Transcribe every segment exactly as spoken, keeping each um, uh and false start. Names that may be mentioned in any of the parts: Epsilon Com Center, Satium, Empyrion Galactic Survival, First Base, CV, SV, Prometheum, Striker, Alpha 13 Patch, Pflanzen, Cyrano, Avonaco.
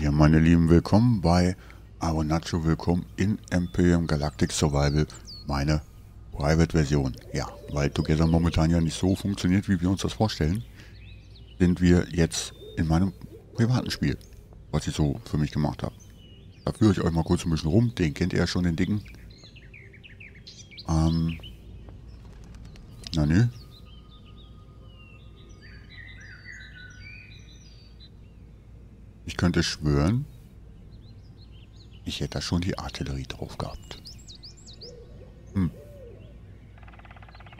Ja, meine Lieben, willkommen bei Avonaco, willkommen in Empyrion Galactic Survival, meine Private-Version. Ja, weil Together momentan ja nicht so funktioniert, wie wir uns das vorstellen, sind wir jetzt in meinem privaten Spiel, was ich so für mich gemacht habe. Da führe ich euch mal kurz ein bisschen rum, den kennt ihr ja schon, den Dicken. Ähm, na nö. Ich könnte schwören, ich hätte da schon die Artillerie drauf gehabt. Hm.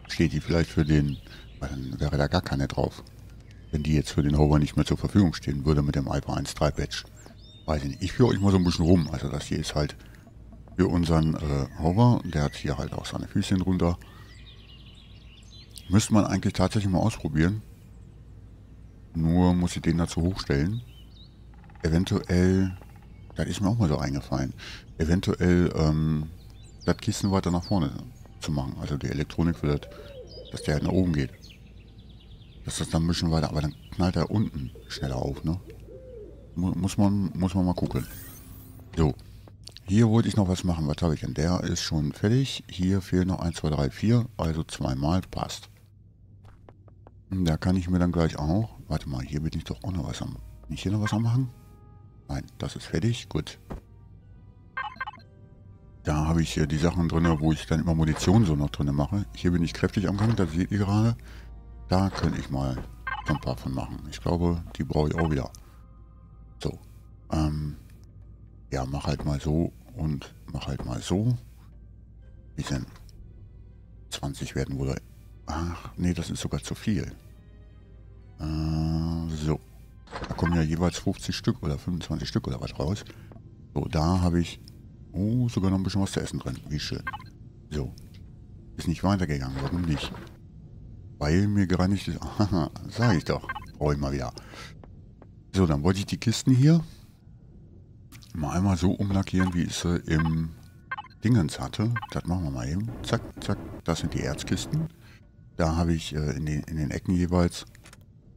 Steht die vielleicht für den... Weil dann wäre da gar keine drauf. Wenn die jetzt für den Hover nicht mehr zur Verfügung stehen würde mit dem Alpha dreizehn Patch. Weiß ich nicht. Ich führe euch mal so ein bisschen rum. Also das hier ist halt für unseren äh, Hover. Der hat hier halt auch seine Füßchen runter. Müsste man eigentlich tatsächlich mal ausprobieren. Nur muss ich den dazu hochstellen. Eventuell, das ist mir auch mal so eingefallen, eventuell ähm, das Kissen weiter nach vorne zu machen. Also die Elektronik für das, dass der halt nach oben geht. Dass das dann ein bisschen weiter, aber dann knallt er unten schneller auf, ne? Muss man, muss man mal gucken. So, hier wollte ich noch was machen. Was habe ich denn? Der ist schon fertig. Hier fehlen noch eins, zwei, drei, vier, also zweimal, passt. Da kann ich mir dann gleich auch, warte mal, hier bin ich doch auch noch was am, nicht hier noch was am machen? Nein, das ist fertig. Gut. Da habe ich hier die Sachen drin, wo ich dann immer Munition so noch drin mache. Hier bin ich kräftig am Gang, das seht ihr gerade. Da könnte ich mal so ein paar von machen. Ich glaube, die brauche ich auch wieder. So. Ähm, ja, mach halt mal so und mach halt mal so. Wie sind zwanzig werden wohl... Ach, nee, das ist sogar zu viel. Äh, so. Da kommen ja jeweils fünfzig Stück oder fünfundzwanzig Stück oder was raus. So, da habe ich... Oh, sogar noch ein bisschen was zu essen drin. Wie schön. So. Ist nicht weitergegangen. Warum nicht? Weil mir gereinigt ist... Haha, sag ich doch. Brauche ich mal wieder. So, dann wollte ich die Kisten hier mal einmal so umlackieren, wie ich sie im Dingens hatte. Das machen wir mal eben. Zack, zack. Das sind die Erzkisten. Da habe ich äh, in, den, in den Ecken jeweils...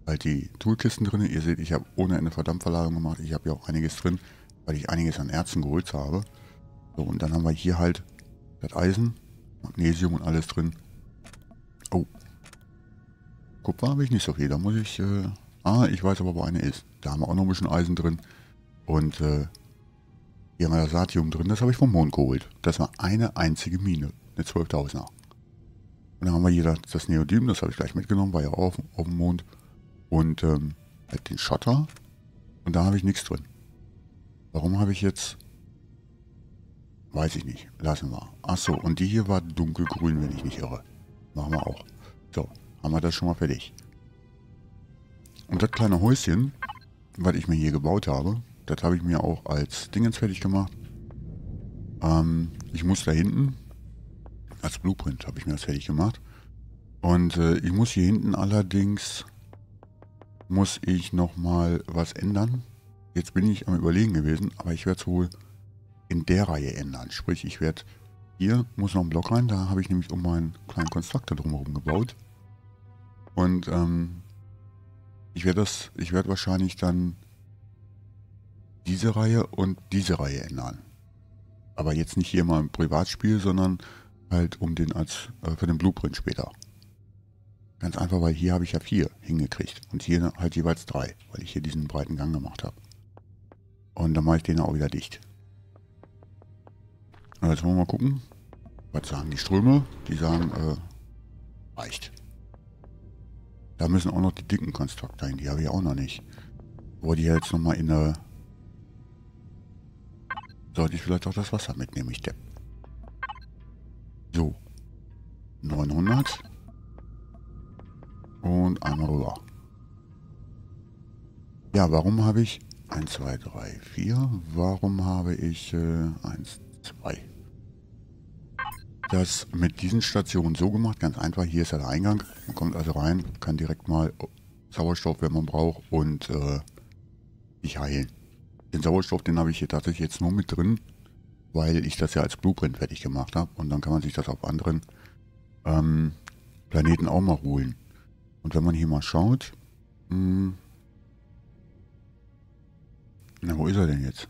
halt die Toolkisten drin. Ihr seht, ich habe ohne Ende Verdampferladung gemacht. Ich habe ja auch einiges drin, weil ich einiges an Erzen geholt habe. So, und dann haben wir hier halt das Eisen, Magnesium und alles drin. Oh. Kupfer habe ich nicht so viel. Da muss ich... Äh, ah, ich weiß aber, wo eine ist. Da haben wir auch noch ein bisschen Eisen drin. Und äh, hier haben wir das Satium drin. Das habe ich vom Mond geholt. Das war eine einzige Mine. Eine zwölftausender. Und dann haben wir hier das, das Neodym. Das habe ich gleich mitgenommen. War ja auch auf, auf dem Mond. Und ähm, halt den Schotter. Und da habe ich nichts drin. Warum habe ich jetzt... Weiß ich nicht. Lassen wir. Achso, und die hier war dunkelgrün, wenn ich nicht irre. Machen wir auch. So, haben wir das schon mal fertig. Und das kleine Häuschen, was ich mir hier gebaut habe, das habe ich mir auch als Dingens fertig gemacht. Ähm, ich muss da hinten, als Blueprint habe ich mir das fertig gemacht. Und äh, ich muss hier hinten allerdings... muss ich noch mal was ändern. Jetzt bin ich am Überlegen gewesen, aber ich werde es wohl in der Reihe ändern. Sprich, ich werde... Hier muss noch ein Block rein, da habe ich nämlich um meinen kleinen Konstruktor drumherum gebaut. Und ähm, ich werde das... Ich werde wahrscheinlich dann diese Reihe und diese Reihe ändern. Aber jetzt nicht hier mal im Privatspiel, sondern halt um den als... Äh, für den Blueprint später. Ganz einfach, weil hier habe ich ja vier hingekriegt und hier halt jeweils drei, weil ich hier diesen breiten Gang gemacht habe. Und dann mache ich den auch wieder dicht. Und jetzt wollen wir mal gucken, was sagen die Ströme. Die sagen, äh, reicht. Da müssen auch noch die dicken Konstrukte hin, die habe ich auch noch nicht. Wo die jetzt nochmal in der... Sollte ich vielleicht auch das Wasser mitnehmen, ich Depp. So. neunhundert. Und einmal rüber. Ja, warum habe ich eins, zwei, drei, vier? Warum habe ich äh, eins, zwei? Das mit diesen Stationen so gemacht, ganz einfach. Hier ist ja der Eingang. Man kommt also rein, kann direkt mal Sauerstoff, wenn man braucht, und äh, ich heilen. Den Sauerstoff, den habe ich hier tatsächlich jetzt nur mit drin, weil ich das ja als Blueprint fertig gemacht habe. Und dann kann man sich das auf anderen ähm, Planeten auch mal holen. Und wenn man hier mal schaut, mh, Na, wo ist er denn jetzt?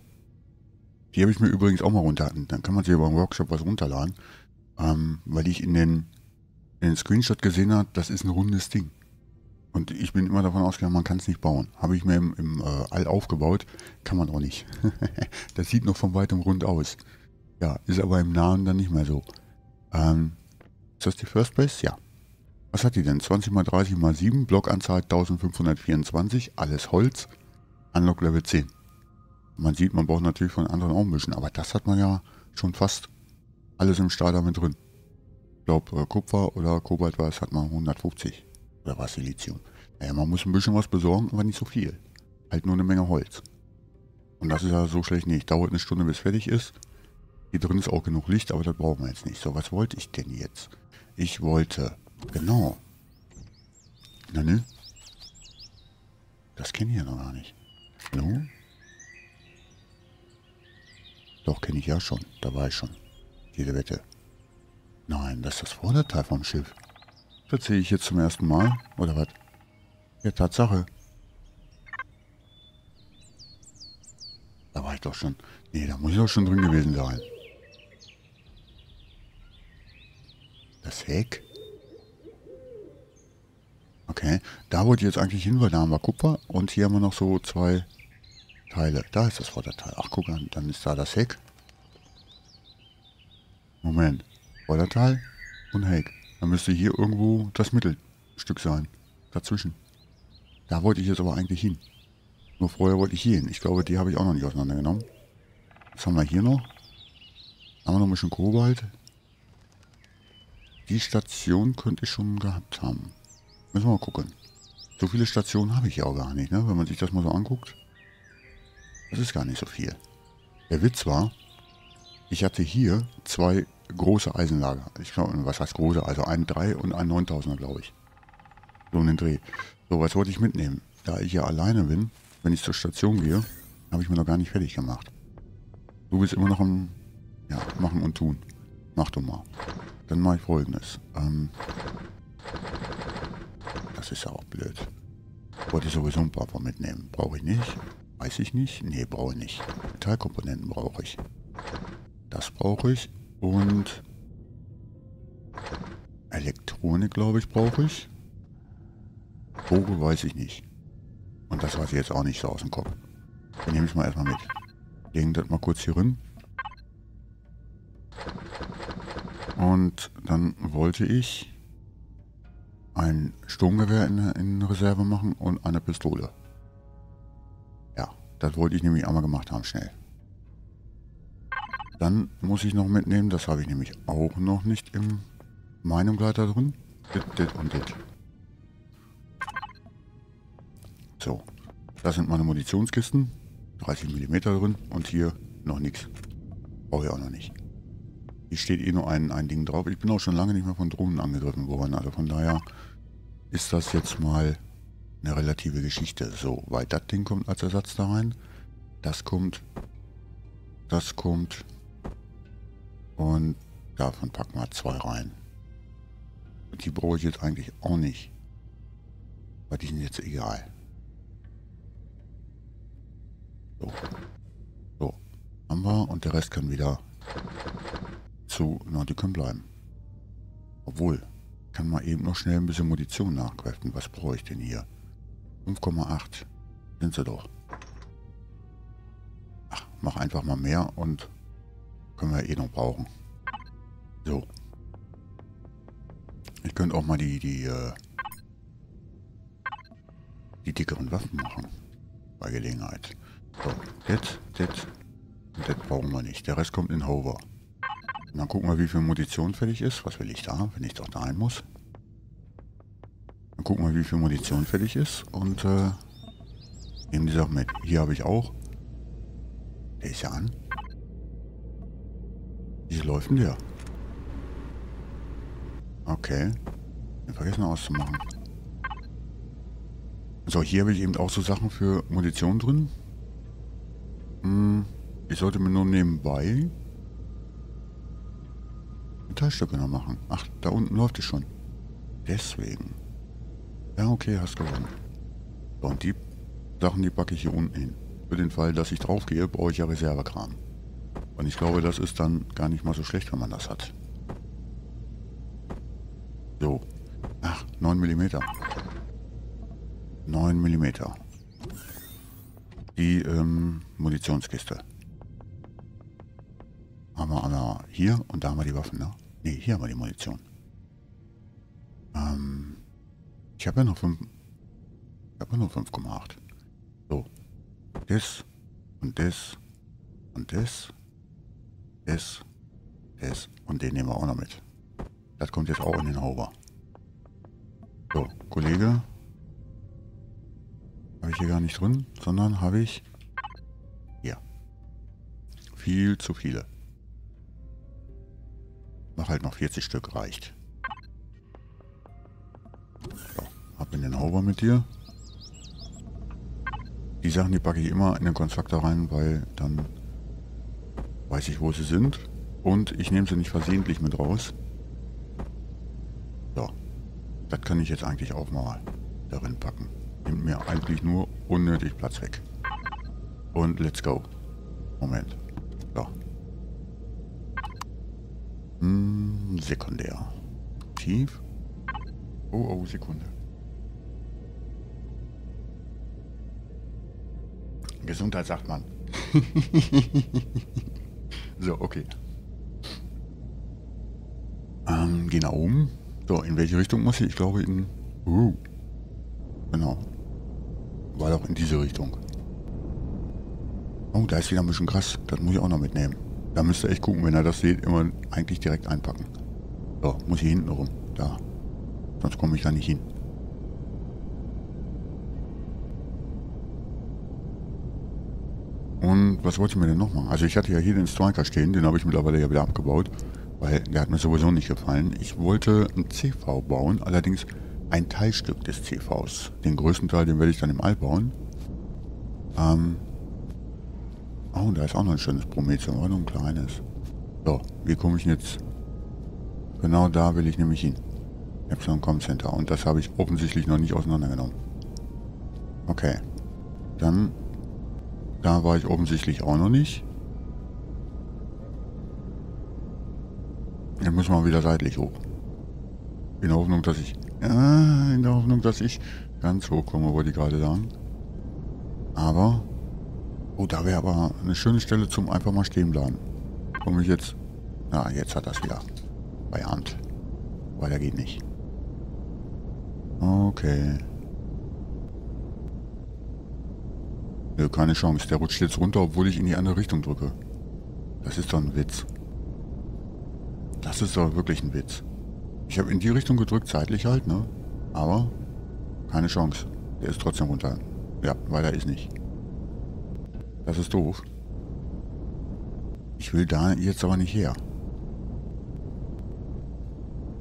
Die habe ich mir übrigens auch mal runterladen. Dann kann man sich über einen Workshop was runterladen. Ähm, weil ich in den, in den Screenshot gesehen habe, das ist ein rundes Ding. Und ich bin immer davon ausgegangen, man kann es nicht bauen. Habe ich mir im, im äh, All aufgebaut, kann man auch nicht. Das sieht noch von weitem rund aus. Ja, ist aber im Nahen dann nicht mehr so. Ähm, ist das die First Base? Ja. Was hat die denn? zwanzig mal dreißig mal sieben, Blockanzahl eintausendfünfhundertvierundzwanzig, alles Holz, Unlock Level zehn. Man sieht, man braucht natürlich von anderen auch ein bisschen, aber das hat man ja schon fast alles im Starter mit drin. Ich glaube, Kupfer oder Kobalt war es, hat man hundertfünfzig. Oder war es Silizium? Naja, man muss ein bisschen was besorgen, aber nicht so viel. Halt nur eine Menge Holz. Und das ist ja so schlecht nicht. Dauert eine Stunde, bis fertig ist. Hier drin ist auch genug Licht, aber das brauchen wir jetzt nicht. So, was wollte ich denn jetzt? Ich wollte... Genau. Na ne? Das kenne ich ja noch gar nicht. No? Doch, kenne ich ja schon. Da war ich schon. Jede Wette. Nein, das ist das Vorderteil vom Schiff. Das sehe ich jetzt zum ersten Mal. Oder was? Ja, Tatsache. Da war ich doch schon. Nee, da muss ich doch schon drin gewesen sein. Das Heck? Okay, da wollte ich jetzt eigentlich hin, weil da haben wir Kupfer und hier haben wir noch so zwei Teile. Da ist das Vorderteil. Ach, guck an, dann ist da das Heck. Moment, Vorderteil und Heck. Dann müsste hier irgendwo das Mittelstück sein, dazwischen. Da wollte ich jetzt aber eigentlich hin. Nur vorher wollte ich hier hin. Ich glaube, die habe ich auch noch nicht auseinandergenommen. Was haben wir hier noch? Haben wir noch ein bisschen Kobalt. Die Station könnte ich schon gehabt haben. Müssen wir mal gucken. So viele Stationen habe ich ja auch gar nicht, ne? Wenn man sich das mal so anguckt. Das ist gar nicht so viel. Der Witz war, ich hatte hier zwei große Eisenlager. Ich glaube, was heißt große? Also ein drei und ein neuntausender, glaube ich. So einen Dreh. So, was wollte ich mitnehmen? Da ich ja alleine bin, wenn ich zur Station gehe, habe ich mir noch gar nicht fertig gemacht. Du bist immer noch am ja, Machen und Tun. Mach du mal. Dann mache ich Folgendes. Ähm... Das ist ja auch blöd. Wollte ich sowieso ein paar von mitnehmen. Brauche ich nicht? Weiß ich nicht? Nee, brauche ich nicht. Metallkomponenten brauche ich. Das brauche ich. Und Elektronik, glaube ich, brauche ich. Bogen weiß ich nicht. Und das weiß ich jetzt auch nicht so aus dem Kopf. Dann nehme ich mal erstmal mit. Legen das mal kurz hier hin. Und dann wollte ich ein Sturmgewehr in, in Reserve machen und eine Pistole. Ja, das wollte ich nämlich einmal gemacht haben, schnell. Dann muss ich noch mitnehmen, das habe ich nämlich auch noch nicht in meinem Gleiter drin. Dit, dit und dit. So, das sind meine Munitionskisten. dreißig Millimeter drin und hier noch nichts. Brauche ich auch noch nicht. Hier steht eh nur ein, ein Ding drauf. Ich bin auch schon lange nicht mehr von Drohnen angegriffen worden. Also von daher ist das jetzt mal eine relative Geschichte. So, weil das Ding kommt als Ersatz da rein. Das kommt. Das kommt. Und davon packen wir zwei rein. Und die brauche ich jetzt eigentlich auch nicht. Weil die sind jetzt egal. So. So. Haben wir. Und der Rest kann wieder... So, na, die können bleiben. Obwohl, kann man eben noch schnell ein bisschen Munition nachkräften. Was brauche ich denn hier? fünf Komma acht. Sind sie doch. Ach, mach einfach mal mehr und können wir eh noch brauchen. So. Ich könnte auch mal die, die, äh, die dickeren Waffen machen. Bei Gelegenheit. So, das, das und das brauchen wir nicht. Der Rest kommt in Hover. Und dann gucken wir, wie viel Munition fertig ist. Was will ich da, wenn ich doch da rein muss? Dann gucken wir, wie viel Munition fertig ist. Und äh, nehmen die Sachen mit. Hier habe ich auch. Der ist ja an. Wie läuft denn der? Okay. Den vergessen auszumachen. So, hier habe ich eben auch so Sachen für Munition drin. Hm, ich sollte mir nur nebenbei... Metallstücke noch machen. Ach, da unten läuft es schon. Deswegen. Ja, okay, hast gewonnen. So, und die Sachen, die packe ich hier unten hin. Für den Fall, dass ich drauf gehe, brauche ich ja Reservekram. Und ich glaube, das ist dann gar nicht mal so schlecht, wenn man das hat. So. Ach, neun Millimeter. neun Millimeter. Die ähm, Munitionskiste. Haben wir aber hier und da haben wir die Waffen, ne? Ne, hier haben wir die Munition. Ähm, ich habe ja noch fünf. Ich habe ja nur fünf Komma acht. So. Das und das und das. Das. Das. Und den nehmen wir auch noch mit. Das kommt jetzt auch in den Hauber. So, Kollege. Habe ich hier gar nicht drin, sondern habe ich hier. Viel zu viele. Mach halt noch vierzig Stück, reicht. So, ab in den Hauber mit dir. Die Sachen, die packe ich immer in den Konstruktor rein, weil dann weiß ich, wo sie sind. Und ich nehme sie nicht versehentlich mit raus. So, das kann ich jetzt eigentlich auch mal darin packen. Nimmt mir eigentlich nur unnötig Platz weg. Und let's go. Moment. So. Hm, sekundär. Tief. Oh, oh, Sekunde. Gesundheit sagt man. So, okay. Ähm, gehen nach oben. So, in welche Richtung muss ich? Ich glaube in... Uh, genau. War doch in diese Richtung. Oh, da ist wieder ein bisschen krass. Das muss ich auch noch mitnehmen. Da müsst ihr echt gucken, wenn ihr das seht, immer eigentlich direkt einpacken. So, muss ich hinten rum. Da. Sonst komme ich da nicht hin. Und was wollte ich mir denn noch machen? Also ich hatte ja hier den Striker stehen, den habe ich mittlerweile ja wieder abgebaut, weil der hat mir sowieso nicht gefallen. Ich wollte ein C V bauen, allerdings ein Teilstück des C Vs. Den größten Teil, den werde ich dann im All bauen. Ähm oh, da ist auch noch ein schönes Prometheum, aber nur ein kleines. So, wie komme ich jetzt? Genau da will ich nämlich hin. Epsilon Com Center. Und das habe ich offensichtlich noch nicht auseinandergenommen. Okay. Dann... Da war ich offensichtlich auch noch nicht. Dann muss man wieder seitlich hoch. In der Hoffnung, dass ich... Äh, in der Hoffnung, dass ich ganz hoch komme, wollte ich gerade sagen. Aber... Oh, da wäre aber eine schöne Stelle zum einfach mal stehen bleiben. Komme ich jetzt... Na, jetzt hat das wieder bei Hand. Weil der geht nicht. Okay. Keine Chance, der rutscht jetzt runter, obwohl ich in die andere Richtung drücke. Das ist doch ein Witz. Das ist doch wirklich ein Witz. Ich habe in die Richtung gedrückt, seitlich halt, ne? Aber keine Chance. Der ist trotzdem runter. Ja, weil er ist nicht. Das ist doof. Ich will da jetzt aber nicht her.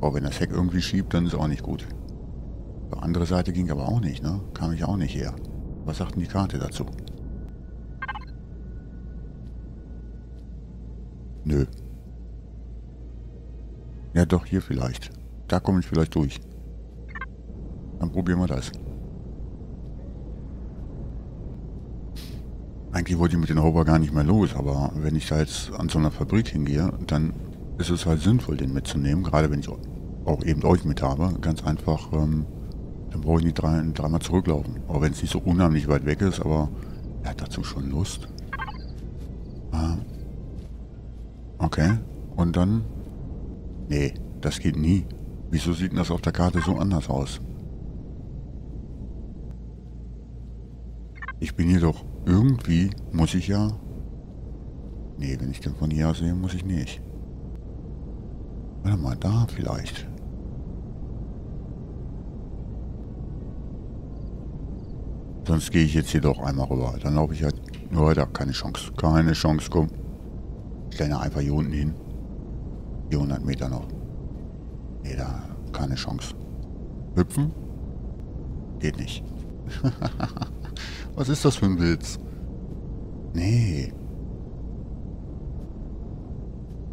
Oh, wenn das Heck irgendwie schiebt, dann ist auch nicht gut. Die andere Seite ging aber auch nicht, ne? Kam ich auch nicht her. Was sagt denn die Karte dazu? Nö. Ja doch, hier vielleicht. Da komme ich vielleicht durch. Dann probieren wir das. Eigentlich wollte ich mit den Hauber gar nicht mehr los, aber wenn ich da jetzt an so einer Fabrik hingehe, dann ist es halt sinnvoll, den mitzunehmen. Gerade wenn ich auch eben euch mit habe. Ganz einfach, ähm, dann brauche ich nicht drei, dreimal zurücklaufen. Auch wenn es nicht so unheimlich weit weg ist, aber er hat dazu schon Lust. Ah. Okay, und dann... Nee, das geht nie. Wieso sieht denn das auf der Karte so anders aus? Ich bin jedoch irgendwie, muss ich ja... Nee, wenn ich den von hier aus sehe, muss ich nicht. Warte mal, da vielleicht... Sonst gehe ich jetzt hier doch einmal rüber. Dann laufe ich halt... Oh, da keine Chance. Keine Chance, komm. Ich stelle einfach hier unten hin. Hier hundert Meter noch. Nee, da keine Chance. Hüpfen? Geht nicht. Was ist das für ein Witz? Nee.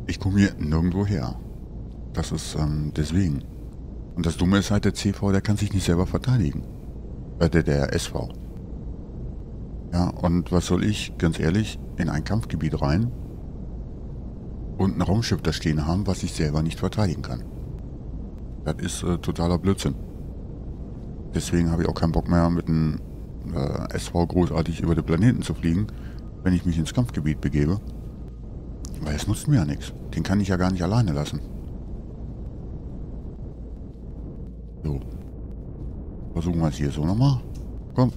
Ich komme hier nirgendwo her. Das ist ähm, deswegen. Und das Dumme ist halt, der C V, der kann sich nicht selber verteidigen. Äh, der, der S V. Ja, und was soll ich, ganz ehrlich, in ein Kampfgebiet rein und ein Raumschiff da stehen haben, was ich selber nicht verteidigen kann. Das ist äh, totaler Blödsinn. Deswegen habe ich auch keinen Bock mehr, mit einem äh, S V großartig über den Planeten zu fliegen, wenn ich mich ins Kampfgebiet begebe. Weil es nutzt mir ja nichts. Den kann ich ja gar nicht alleine lassen. So. Versuchen wir es hier so nochmal. Komm.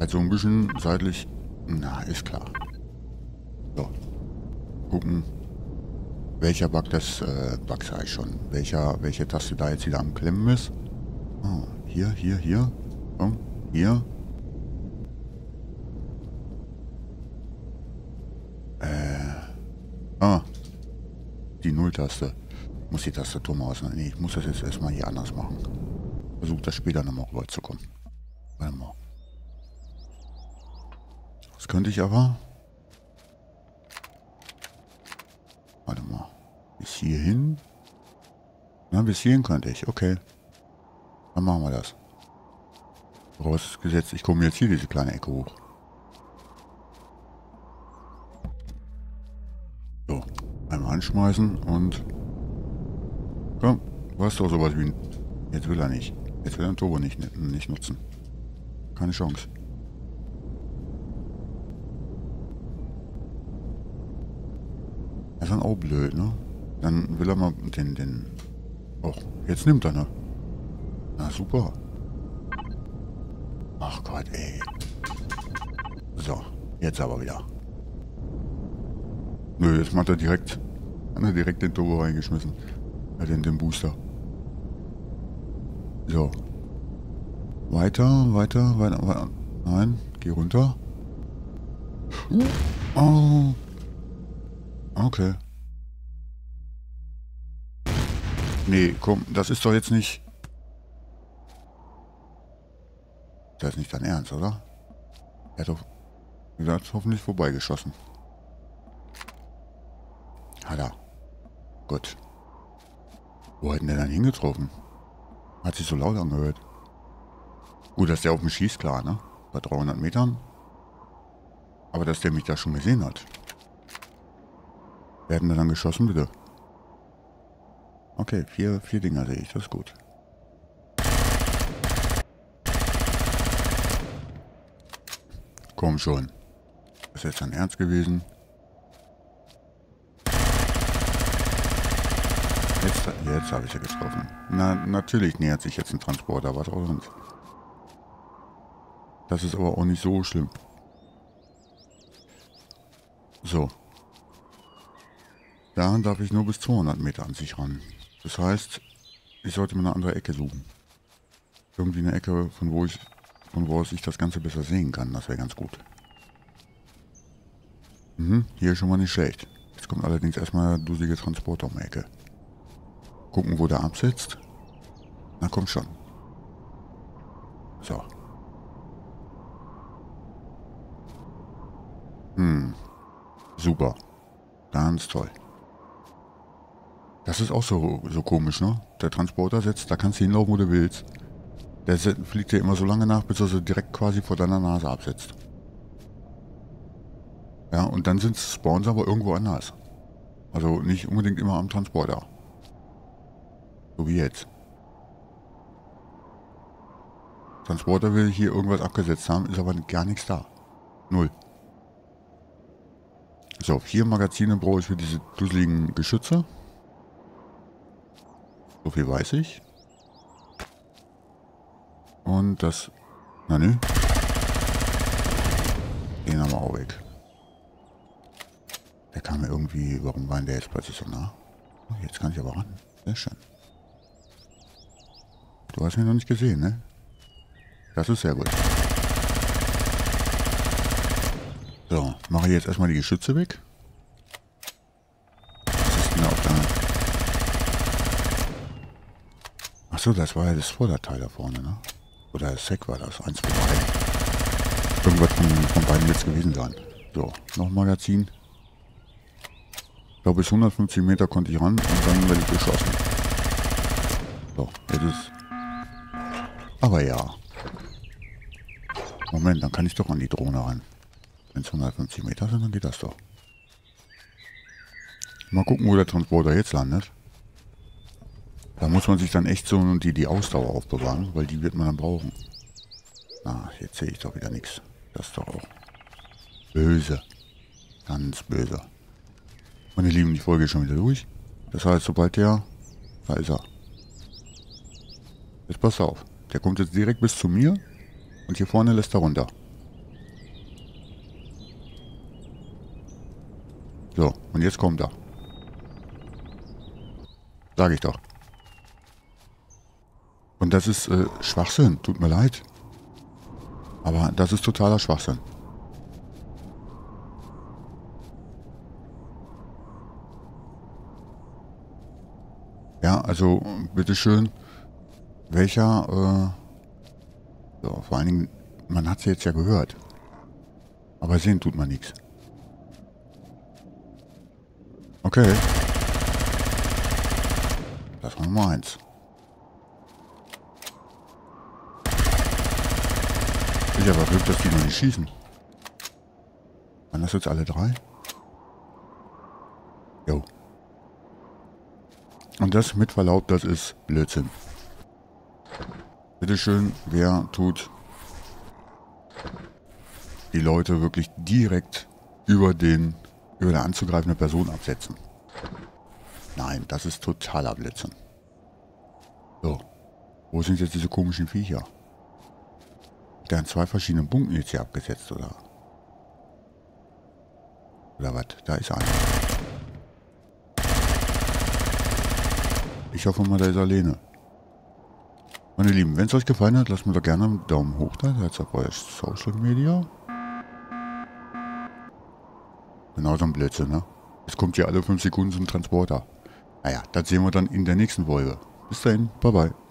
Also ein bisschen seitlich. Na, ist klar. So. Gucken, welcher Bug das... Äh, Bug sei schon. Welcher, welche Taste da jetzt wieder am Klemmen ist. Oh, hier, hier, hier. Komm, hier. Äh. Ah. Die Nulltaste. Muss die Tastatur mal ausnehmen. Nee, ich muss das jetzt erstmal hier anders machen. Versuche das später nochmal rüberzukommen. Warte mal. Das könnte ich aber. Warte mal. Bis hierhin. Na, bis hierhin könnte ich. Okay. Dann machen wir das. Vorausgesetzt, ich komme jetzt hier diese kleine Ecke hoch. So. Einmal anschmeißen und... Komm, du hast doch sowas wie ein... Jetzt will er nicht. Jetzt will er den Turbo nicht, nicht nutzen. Keine Chance. Das ist dann auch blöd, ne? Dann will er mal den... den... Och, jetzt nimmt er, ne? Na super. Ach Gott, ey. So, jetzt aber wieder. Nö, jetzt macht er direkt... Hat er direkt den Turbo reingeschmissen. Ja, den, den Booster. So. Weiter, weiter, weiter, weiter. Nein, geh runter. Oh. Okay. Nee, komm, das ist doch jetzt nicht... Das ist nicht dein Ernst, oder? Er hat doch... Er hat hoffentlich vorbeigeschossen. Hat er. Gut. Wo hat denn der dann hingetroffen? Hat sich so laut angehört. Gut, dass der auf mich schießt, klar, ne? Bei dreihundert Metern. Aber dass der mich da schon gesehen hat. Werden wir dann geschossen, bitte? Okay, vier, vier Dinger sehe ich, das ist gut. Komm schon. Ist jetzt dein Ernst gewesen? Jetzt, jetzt habe ich ja getroffen. Na, natürlich nähert sich jetzt ein Transporter, was auch sonst. Das ist aber auch nicht so schlimm. So. Da darf ich nur bis zweihundert Meter an sich ran. Das heißt, ich sollte mir eine andere Ecke suchen. Irgendwie eine Ecke, von wo ich, von wo aus ich das Ganze besser sehen kann. Das wäre ganz gut. Mhm, hier schon mal nicht schlecht. Jetzt kommt allerdings erstmal der dusselige Transporter um die Ecke. Gucken, wo der absitzt. Na komm schon. So. Hm. Super. Ganz toll. Das ist auch so, so komisch, ne? Der Transporter sitzt, da kannst du hinlaufen, wo du willst. Der fliegt dir immer so lange nach, bis er so direkt quasi vor deiner Nase absetzt. Ja, und dann sind Spawns aber irgendwo anders. Also nicht unbedingt immer am Transporter. So wie jetzt. Transporter will hier irgendwas abgesetzt haben, ist aber gar nichts da. Null. So, vier Magazine brauche ich für diese dusseligen Geschütze. So viel weiß ich. Und das... Na nö. Den haben wir auch weg. Der kam mir irgendwie... Warum war der jetzt plötzlich so nah? Oh, jetzt kann ich aber ran. Sehr schön. Du hast ihn noch nicht gesehen, ne? Das ist sehr gut. So, mache ich jetzt erstmal die Geschütze weg. Achso, das war ja das Vorderteil da vorne, ne? Oder das Heck war das, eins von beiden. Irgendwas von, von beiden jetzt gewesen sein. So, noch ein Magazin. Ich glaube, bis hundertfünfzig Meter konnte ich ran und dann werde ich geschossen. So, jetzt ist... Aber ja. Moment, dann kann ich doch an die Drohne ran. Wenn es hundertfünfzig Meter sind, dann geht das doch. Mal gucken, wo der Transporter jetzt landet. Da muss man sich dann echt so die, die Ausdauer aufbewahren, weil die wird man dann brauchen. Na, jetzt sehe ich doch wieder nichts. Das ist doch auch böse. Ganz böse. Meine Lieben, die Folge ist schon wieder durch. Das heißt, sobald der... Da ist er. Jetzt passt auf. Der kommt jetzt direkt bis zu mir. Und hier vorne lässt er runter. So, und jetzt kommt er. Sag ich doch. Und das ist äh, Schwachsinn. Tut mir leid. Aber das ist totaler Schwachsinn. Ja, also, bitteschön. Welcher... Äh, So, vor allen Dingen, man hat sie jetzt ja gehört. Aber sehen tut man nichts. Okay. Das war Nummer eins. Ich habe Glück, dass die noch nicht schießen. Waren das jetzt alle drei? Jo. Und das mit Verlaub, das ist Blödsinn. Bitteschön, wer tut die Leute wirklich direkt über den über der anzugreifende Person absetzen? Nein, das ist totaler Blödsinn. So, wo sind jetzt diese komischen Viecher? Hat der an zwei verschiedenen Punkten jetzt hier abgesetzt, oder? Oder was? Da ist einer. Ich hoffe mal, da ist er alleine. Meine Lieben, wenn es euch gefallen hat, lasst mir doch gerne einen Daumen hoch da. Seid auf euer Social Media. Genau so ein Blödsinn, ne? Es kommt hier alle fünf Sekunden zum Transporter. Naja, das sehen wir dann in der nächsten Folge. Bis dahin, bye bye.